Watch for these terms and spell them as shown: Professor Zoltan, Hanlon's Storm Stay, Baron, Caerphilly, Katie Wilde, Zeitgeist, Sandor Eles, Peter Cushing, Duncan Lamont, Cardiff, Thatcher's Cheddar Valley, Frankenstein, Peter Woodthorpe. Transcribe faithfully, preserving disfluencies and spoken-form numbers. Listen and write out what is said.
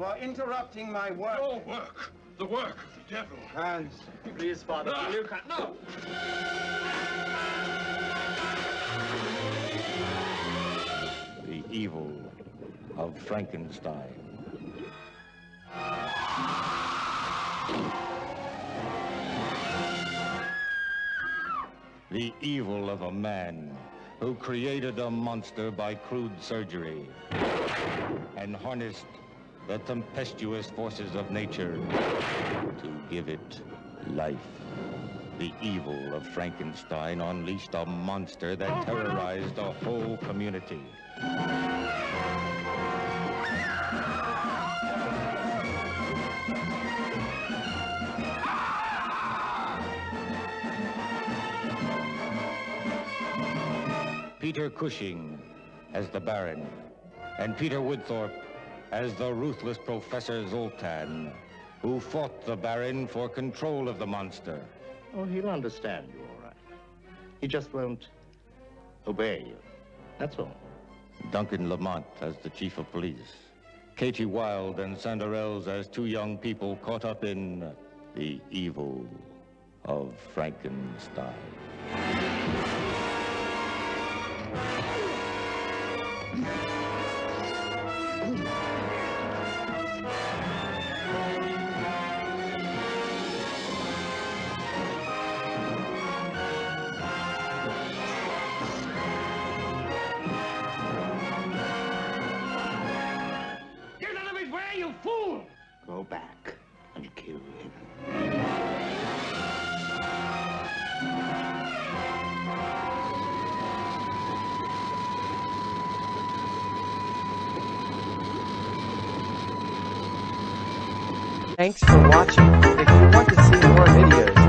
You are interrupting my work. Your work. The work of the devil. Hans. Please, Father. No. You can't. No! The evil of Frankenstein. The evil of a man who created a monster by crude surgery and harnessed the tempestuous forces of nature to give it life. The evil of Frankenstein unleashed a monster that terrorized a whole community. Peter Cushing as the Baron, and Peter Woodthorpe as the ruthless Professor Zoltan, who fought the Baron for control of the monster. Oh, he'll understand you all right. He just won't obey you, that's all. Duncan Lamont as the Chief of Police, Katie Wilde and Sandor Eles as two young people caught up in the evil of Frankenstein. Get out of his way, you fool! Go back and kill him. Thanks for watching. If you want to see more videos,